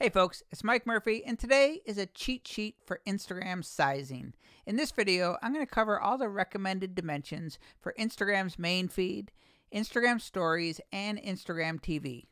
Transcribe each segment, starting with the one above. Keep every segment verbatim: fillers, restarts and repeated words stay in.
Hey folks, it's Mike Murphy, and today is a cheat sheet for Instagram sizing. In this video, I'm going to cover all the recommended dimensions for Instagram's main feed, Instagram Stories, and Instagram T V.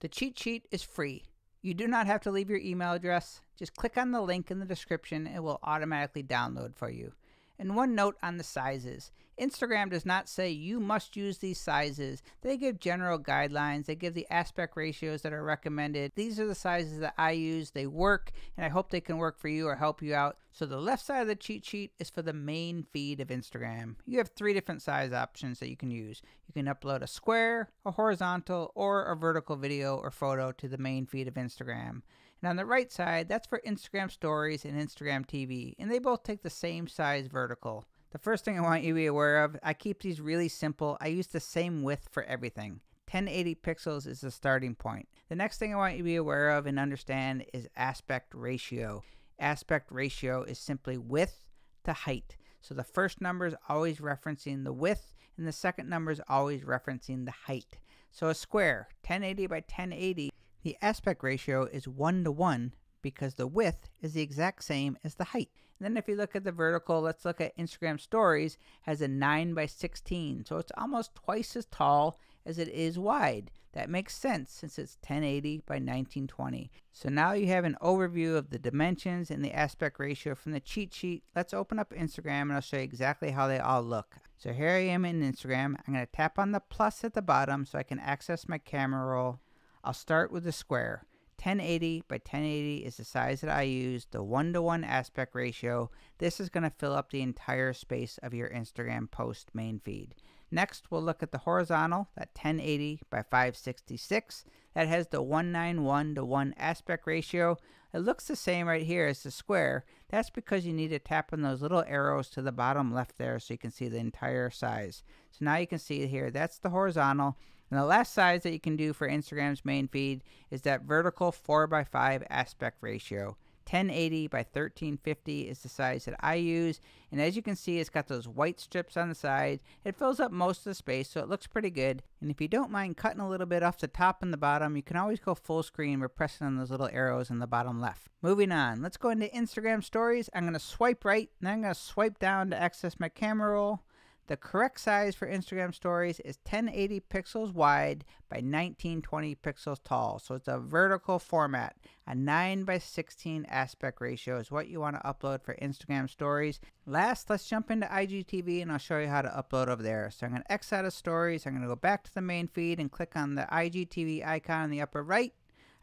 The cheat sheet is free. You do not have to leave your email address. Just click on the link in the description, it will automatically download for you. And one note on the sizes. Instagram does not say you must use these sizes. They give general guidelines. They give the aspect ratios that are recommended. These are the sizes that I use. They work, and I hope they can work for you or help you out. So the left side of the cheat sheet is for the main feed of Instagram. You have three different size options that you can use. You can upload a square, a horizontal, or a vertical video or photo to the main feed of Instagram. And on the right side, that's for Instagram Stories and Instagram T V, and they both take the same size vertical. The first thing I want you to be aware of, I keep these really simple. I use the same width for everything. ten eighty pixels is the starting point. The next thing I want you to be aware of and understand is aspect ratio. Aspect ratio is simply width to height. So the first number is always referencing the width, and the second number is always referencing the height. So a square, ten eighty by ten eighty, the aspect ratio is one to one because the width is the exact same as the height. And then if you look at the vertical, let's look at Instagram Stories, has a nine by sixteen. So it's almost twice as tall as it is wide. That makes sense since it's ten eighty by nineteen twenty. So now you have an overview of the dimensions and the aspect ratio from the cheat sheet. Let's open up Instagram and I'll show you exactly how they all look. So here I am in Instagram. I'm going to tap on the plus at the bottom so I can access my camera roll. I'll start with the square. ten eighty by ten eighty is the size that I use, the one to one aspect ratio. This is going to fill up the entire space of your Instagram post main feed. Next, we'll look at the horizontal, that ten eighty by five sixty-six. That has the one ninety-one to one aspect ratio. It looks the same right here as the square. That's because you need to tap on those little arrows to the bottom left there so you can see the entire size. So now you can see here, that's the horizontal. And the last size that you can do for Instagram's main feed is that vertical four by five aspect ratio. ten eighty by thirteen fifty is the size that I use, and as you can see, it's got those white strips on the side. It fills up most of the space, so it looks pretty good. And if you don't mind cutting a little bit off the top and the bottom, you can always go full screen by pressing on those little arrows in the bottom left. Moving on, let's go into Instagram Stories. I'm going to swipe right, and then I'm going to swipe down to access my camera roll. The correct size for Instagram Stories is ten eighty pixels wide by nineteen twenty pixels tall. So it's a vertical format. A nine by sixteen aspect ratio is what you want to upload for Instagram Stories. Last, let's jump into I G T V and I'll show you how to upload over there. So I'm going to X out of Stories. I'm going to go back to the main feed and click on the I G T V icon in the upper right.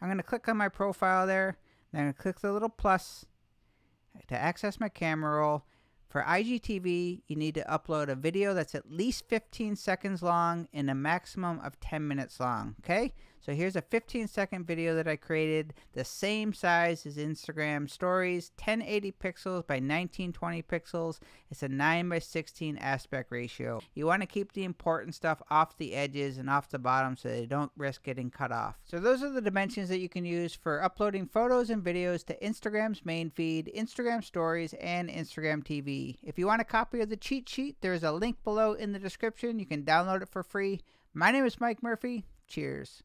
I'm going to click on my profile there. Then I'm going to click the little plus to access my camera roll. For I G T V, you need to upload a video that's at least fifteen seconds long and a maximum of ten minutes long, okay? So here's a fifteen second video that I created, the same size as Instagram Stories, ten eighty pixels by nineteen twenty pixels. It's a nine by sixteen aspect ratio. You want to keep the important stuff off the edges and off the bottom so they don't risk getting cut off. So those are the dimensions that you can use for uploading photos and videos to Instagram's main feed, Instagram Stories, and Instagram T V. If you want a copy of the cheat sheet, there's a link below in the description. You can download it for free. My name is Mike Murphy. Cheers.